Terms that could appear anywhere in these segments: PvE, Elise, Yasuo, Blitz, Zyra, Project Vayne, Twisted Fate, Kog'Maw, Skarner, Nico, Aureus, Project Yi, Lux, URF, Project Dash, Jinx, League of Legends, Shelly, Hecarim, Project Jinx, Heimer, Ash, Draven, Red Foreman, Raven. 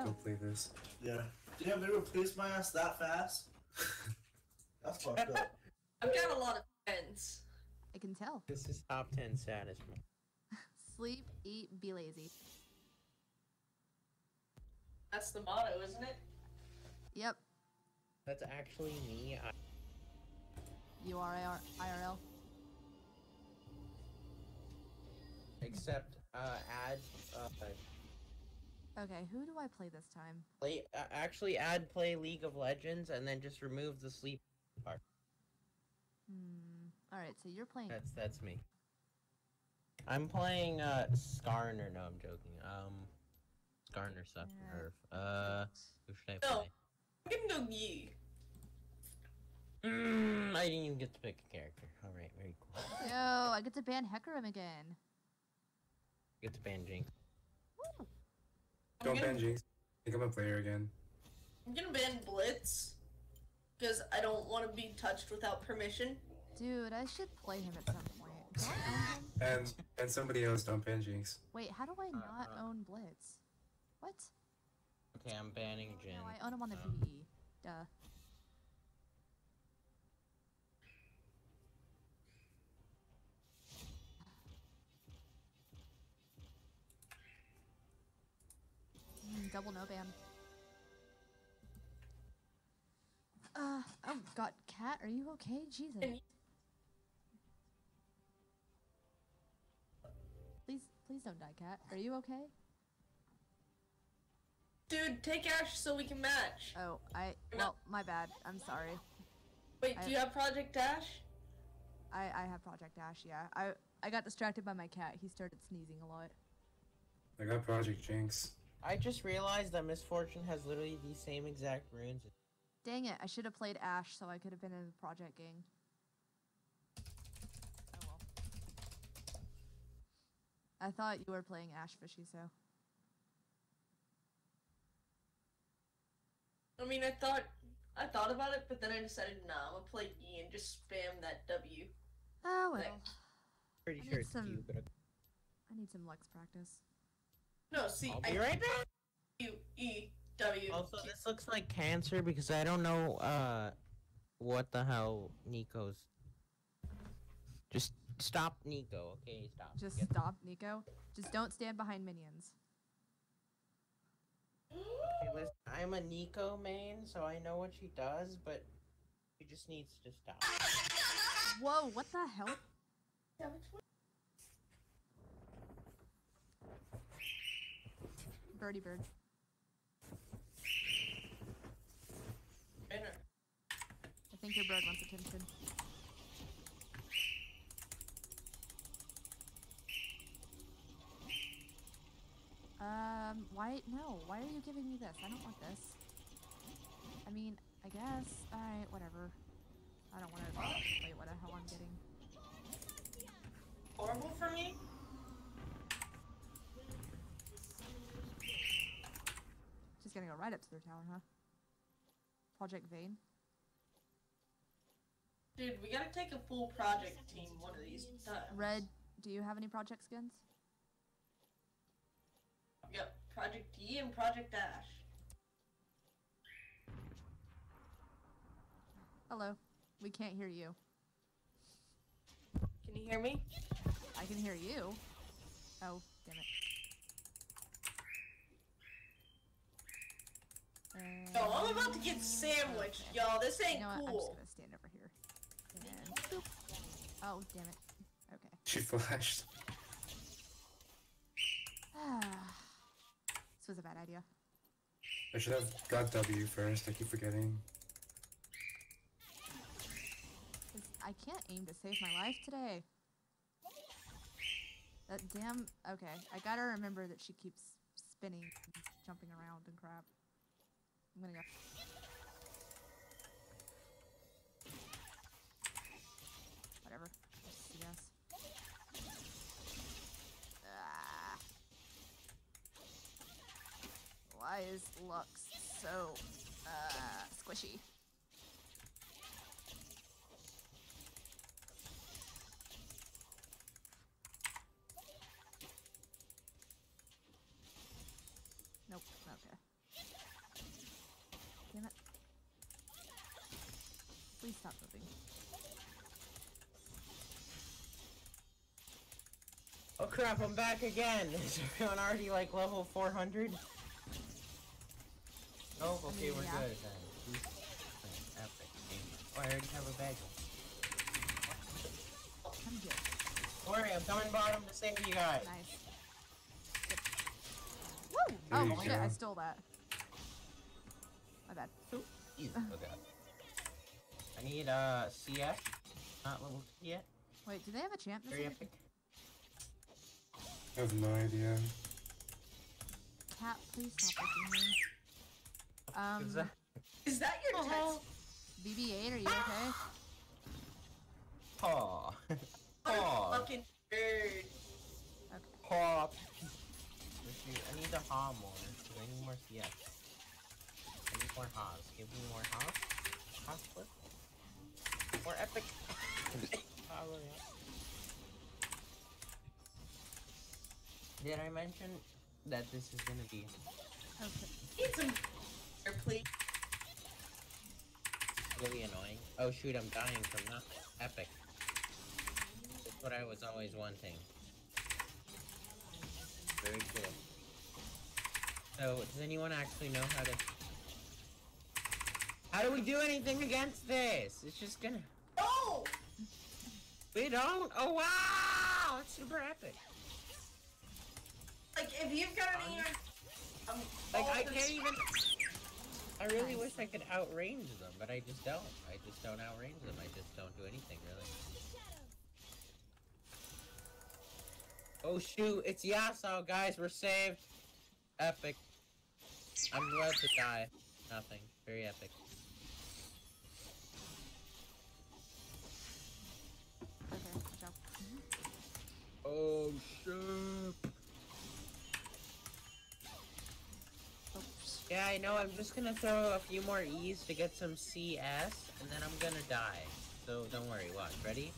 Oh. Go play this. Yeah. Damn, they replaced my ass that fast? That's fucked up. I've got a lot of friends. I can tell. This is top 10 saddest. Sleep, eat, be lazy. That's the motto, isn't it? Yep. That's actually me. You are IRL. Except, okay, who do I play this time? Play, actually play League of Legends and then just remove the sleep part. Alright, so you're playing... That's me. I'm playing, Skarner. No, I'm joking. Skarner sucks nerve. Who should I play? No, I'm gonna go Yi. I didn't even get to pick a character. Alright, very cool. Yo, I get to ban Hecarim again. I get to ban Jinx. Woo. Don't ban Jinx. I think I'm a player again. I'm gonna ban Blitz. Because I don't want to be touched without permission. Dude, I should play him at some point. And somebody else, don't ban Jinx. Wait, how do I not own Blitz? What? Okay, I'm banning Jin. No, I own him on the PvE. Duh. Double no ban. Oh god, Kat, are you okay? Jesus. Please don't die, Kat. Are you okay? Dude, take Ash so we can match. Oh, well, my bad. I'm sorry. Wait, do you have Project Dash? I have Project Dash, yeah. I got distracted by my cat. He started sneezing a lot. I got Project Jinx. I just realized that Misfortune has literally the same exact runes. Dang it, I should have played Ash so I could have been in the Project gang. Oh well. I thought you were playing Ash, Fishy, so... I mean, I thought about it, but then I decided, nah, I'm gonna play E and just spam that W. Oh, well. Pretty sure it's Q, but... I need some Lux practice. No, see, I'll be right back. U-E-W. Also, this looks like cancer because I don't know, what the hell Nico's... Just stop Nico, okay? Stop. Just stop Nico? Just don't stand behind minions. Okay, listen, I'm a Nico main, so I know what she does, but she just needs to stop. Whoa, what the hell? Birdie bird. I think your bird wants attention. Why? No, why are you giving me this? I don't want this. I mean, I guess. Alright, whatever. I don't want to. Wait, what the hell I'm getting? Horrible for me? Just gonna go right up to their tower, huh? Project Vayne. Dude, we gotta take a full project team one of these times. Red, do you have any project skins? Yep, Project Yi and Project Dash. Hello. We can't hear you. Can you hear me? I can hear you. Oh, damn it. No, I'm about to get sandwiched, y'all. This ain't cool. I'm just gonna stand over here. And... Oh, damn it. Okay. She flashed. This was a bad idea. I should have got W first, I keep forgetting. I can't aim to save my life today. That damn... Okay, I gotta remember that she keeps spinning and jumping around and crap. I'm gonna go... Whatever. Yes. Why is Lux so, squishy? Nope, okay. Stop moving. Oh crap, I'm back again! Is everyone already like level 400? Oh, okay, we're good then. Epic game. Oh, I already have a bagel. I'm good. Don't worry, I'm coming bottom to save you guys. Nice. Woo! Oh shit, I stole that. My bad. Ew. Oh god. I need CS. Not level 2 yet. Wait, do they have a champ this year? I have no idea. Cat, please stop looking me. Is that your text? BB-8, are you okay? Paw. Paw. Fucking bird. Okay. Paw. I need to ha more. I need more CS. I need more ha's. Give me more ha's. Ha's flip. More epic. Did I mention that this is gonna be? Okay. Need some air, please. It's really annoying. Oh shoot, I'm dying from nothing. Epic. That's what I was always wanting. Very cool. So, does anyone actually know how to? How do we do anything against this? It's just gonna. Oh! We don't. Oh wow! It's super epic. Like, if you've got any, like, I can't even, I really wish I could outrange them, but I just don't. I just don't outrange them. I just don't do anything, really. Oh, shoot. It's Yasuo, guys. We're saved. Epic. I'm glad to die. Nothing. Very epic. Okay, good job. Oh, shit. Oops. Yeah, I know, I'm just gonna throw a few more E's to get some CS, and then I'm gonna die. So don't worry, watch, ready?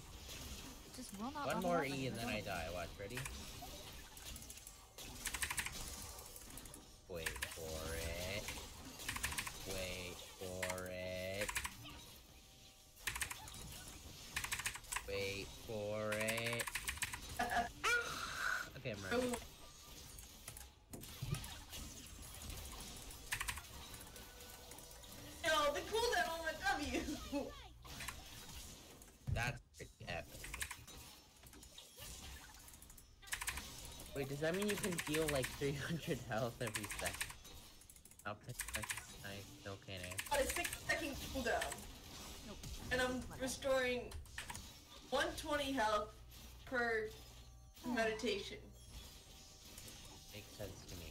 Just will not. One more E and then I die, watch, ready? Wait for it. Wait for it. Wait for it. Okay, I'm ready. No, the cooldown on the W! That's pretty epic. Wait, does that mean you can heal like 300 health every second? I'll pick that. I still can't answer. Got a 6-second cooldown. Nope. And I'm restoring 120 health per meditation. Makes sense to me.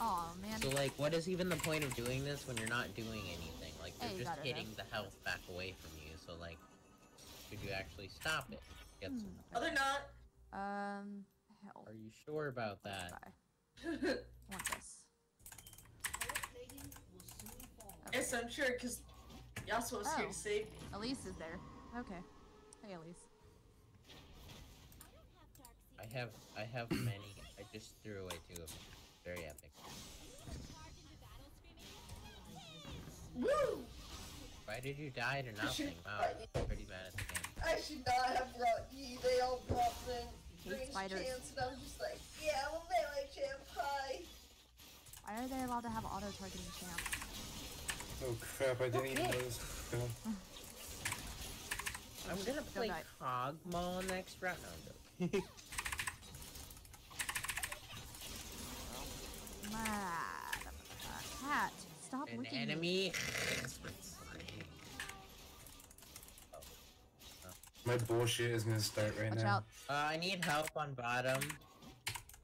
Oh man. So like, what is even the point of doing this when you're not doing anything? Like, you're just hitting the health back away from you, so like, should you actually stop it? Get some help. Oh, they're not! Hell. Are you sure about that? Want this. Okay. Yes, I'm sure, because Yasuo's here to save me. Elise is there. Okay. Hey, Elise. I have many. I just threw away 2 of them. Very epic. Woo! Why did you die to nothing? Wow, I'm pretty bad at the game. I should not have brought you. They all brought them. Great chance, and I was just like, yeah, well, they like champ. Hi. Why are they allowed to have auto targeting champ? Oh crap! I didn't even notice. I'm gonna play Kog'Maw next round. No, cat, stop looking at me. An enemy. My bullshit is gonna start right now. I need help on bottom.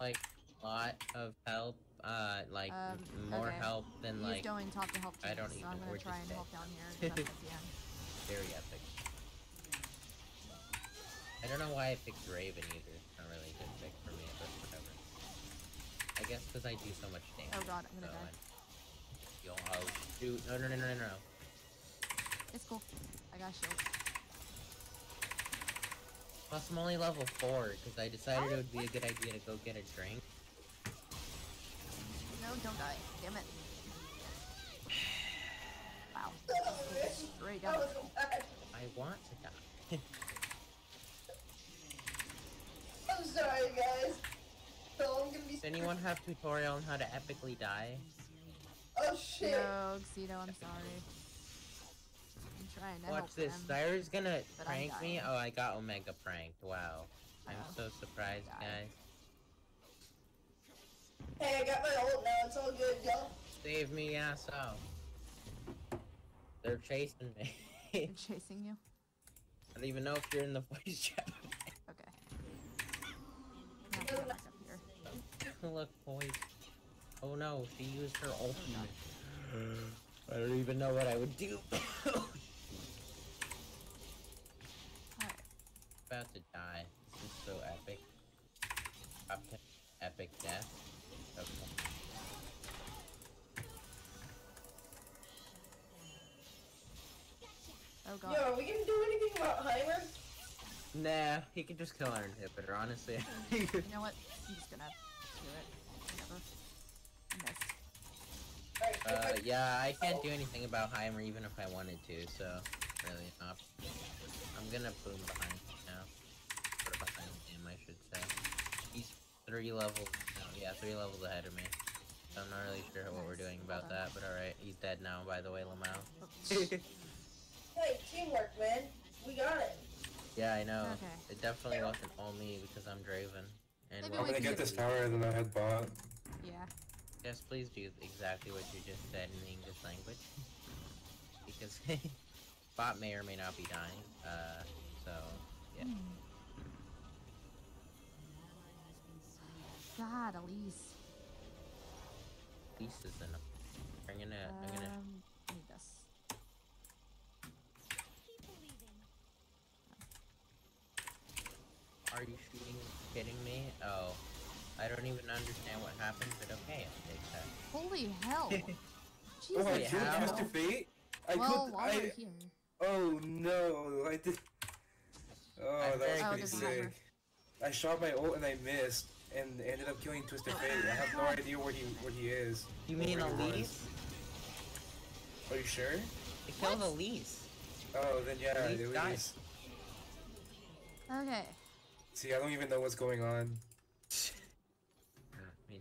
Like, a lot of help. Like, more help than he's like. He's going top to help. I don't even. So I'm gonna try and help down here. Very epic. I don't know why I picked Draven either. Not really a good pick for me, but whatever. I guess because I do so much damage. Oh god, I'm gonna die. Yo, oh shoot. No, no, no, no, no, no. It's cool. I got shield. Plus, I'm only level 4 because I decided it would be a good idea to go get a drink. No, don't die. Damn it. Wow. ready to die. That was so bad. I want to die. I'm sorry, guys. So I'm gonna be. Does anyone have tutorial on how to epically die? Oh shit. No, Xedo, I'm sorry. I'm trying. Watch this. Zyra's gonna prank me. Oh, I got Omega pranked. Wow. Oh. I'm so surprised, guys. Hey, I got my ult now. It's all good, y'all. Save me, asshole. They're chasing me. They're chasing you? I don't even know if you're in the voice chat. Okay. Now back up here. Look, boys. Oh no, she used her ultimate. Oh, I don't even know what I would do. Alright. About to die. This is so epic. Epic death. Okay. Oh god. Yo, are we gonna do anything about Heimer? Nah, he can just kill our inhibitor, honestly. You know what? I'm just gonna do it. Whatever. Nice. Yeah, I can't do anything about Heimer even if I wanted to, so... Really not. I'm gonna boom behind him now. Or behind him, I should say. He's 3 levels... No, yeah, 3 levels ahead of me. So I'm not really sure what we're doing about that, but alright. He's dead now, by the way, Lamau. Hey, teamwork, man. We got it. Yeah, I know. Okay. It definitely wasn't all me because I'm Draven. And I'm gonna get this tower and then I had bot. Yeah. Yes, please do exactly what you just said in the English language. Because bot may or may not be dying. So, yeah. God, Elise. Elise is enough. I'm gonna... need this. Are you shooting? Kidding me? Oh, I don't even understand what happened, but okay, I'll take that. Holy hell! Jesus. Oh, I killed Twisted Fate? I killed. Oh no! I did. Oh, that was pretty sick. I shot my ult and I missed, and ended up killing Twisted Fate. I have no idea where he is. You mean Elise? Are you sure? I killed Elise. Oh, then yeah, Elise. Okay. See, I don't even know what's going on.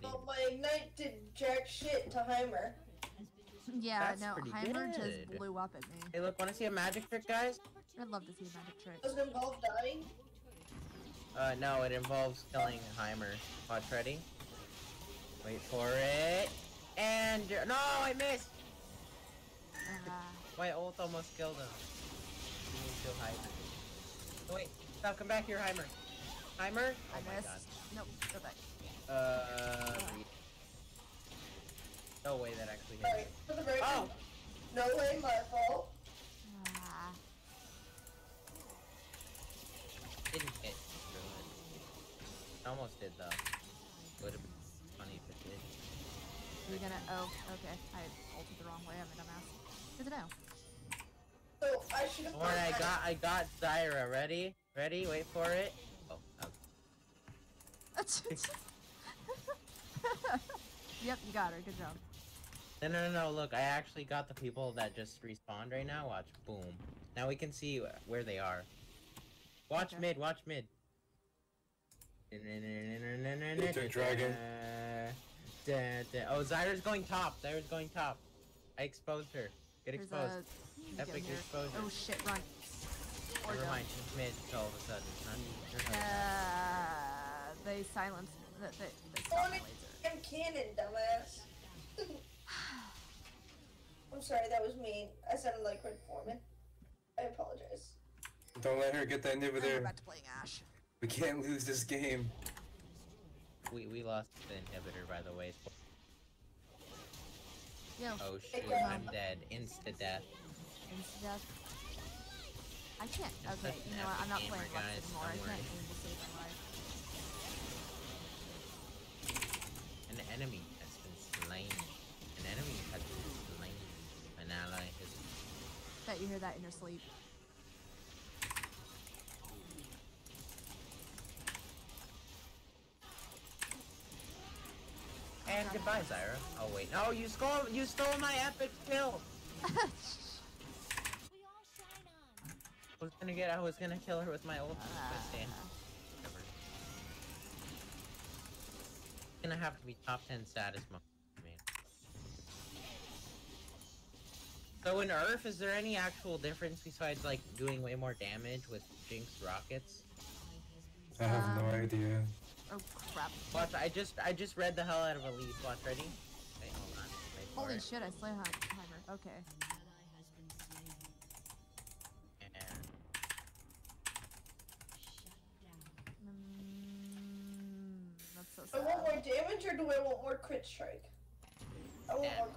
Well, my ignite did jack shit to Heimer. Yeah, that's Heimer just blew up at me. Hey, look, wanna see a magic trick, guys? I'd love to see a magic trick. Does it involve dying? No, it involves killing Heimer. Watch, ready? Wait for it. And... No, I missed! My ult almost killed him. You need to kill Heimer. Oh, wait, stop, come back here, Heimer. Heimer? I missed. Nope, go back. No way that actually hit me. For the break. Oh! No way, my fault. Didn't hit. It almost did, though. Would have been funny if it did. You're gonna... Oh, okay. I ulted the wrong way. I'm a dumbass. Good to know. So, I should have... I got Zyra. Ready? Ready? Wait for it. Oh, okay. Yep, you got her. Good job. No, look, I actually got the people that just respawned right now. Watch. Boom. Now we can see where they are. Watch mid, watch mid. Dragon. Oh, Zyra's going top. Zyra's going top. I exposed her. Get exposed. Epic exposure. Oh shit, run. Never mind, she's mid all of a sudden. They silenced the laser. I'm cannon, dumbass. I'm sorry, that was mean. I sounded like Red Foreman. I apologize. Don't let her get that nib there. We're about to play Ash. We can't lose this game. We lost the inhibitor, by the way. Yo. Oh shit, I'm dead. Insta-death. Insta-death. I can't. Okay, you know what? I'm not playing Lux anymore. I can't aim to save my life. An enemy has been slain. An enemy has been slain. An ally has been slain. Bet you hear that in your sleep. And goodbye, Zyra. Oh wait, no, you stole my epic kill! was gonna get, I was gonna kill her with my ult. It's gonna have to be top 10 saddest moment for me. So in URF, is there any actual difference besides like doing way more damage with Jinx rockets? I have no idea. Oh crap! Watch, I just read the hell out of Elise. Watch, ready? Wait, hold on. Wait, holy shit! I slay Heimer. Okay. That's so sad. I want more damage, or do I want more crit strike? I want more.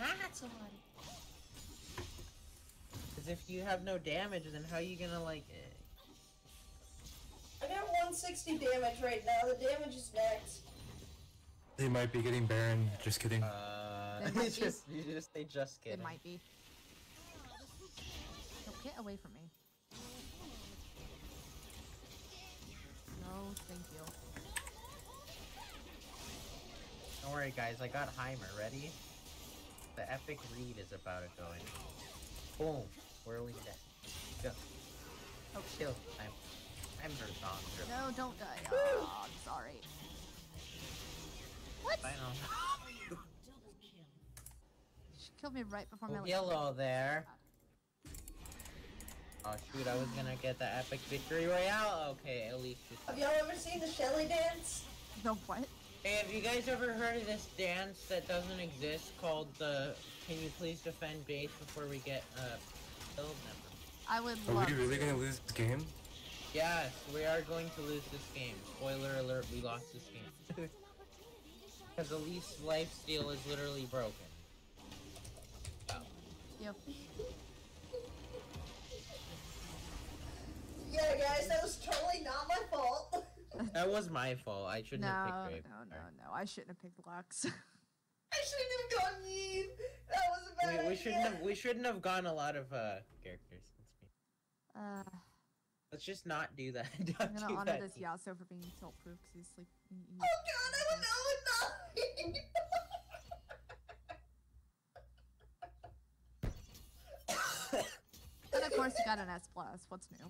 Not so much. Because if you have no damage, then how are you gonna like? I got 160 damage right now. The damage is next. They might be getting Baron. Just kidding. They just kidding. It might be. Don't get away from me. No, thank you. Don't worry, guys. I got Heimer. Ready? The epic read is about to go in. Boom. Where are we dead? Go. Oh, kill. I'm her song. No, don't die. Oh, I'm sorry. What? I know. She killed me right before my yellow there. Oh shoot, I was gonna get the epic victory royale. Okay, at least. Have y'all ever seen the Shelly dance? The what? Hey, have you guys ever heard of this dance that doesn't exist called the Can you please defend base before we get killed? I would love. Are we really gonna lose this game? Yes, we are going to lose this game. Spoiler alert, we lost this game. Because Elise's lifesteal is literally broken. Oh. Yep. Yeah, guys, that was totally not my fault. That was my fault. I shouldn't have picked Raven. No. I shouldn't have picked Lux. I shouldn't have gone mean. That was a bad idea. We shouldn't have gone a lot of characters. Let's be. Let's just not do that. I'm gonna honor this Yasuo for being assault-proof because he's sleeping. Oh god, I would know it's not. And of course, you got an S+. What's new?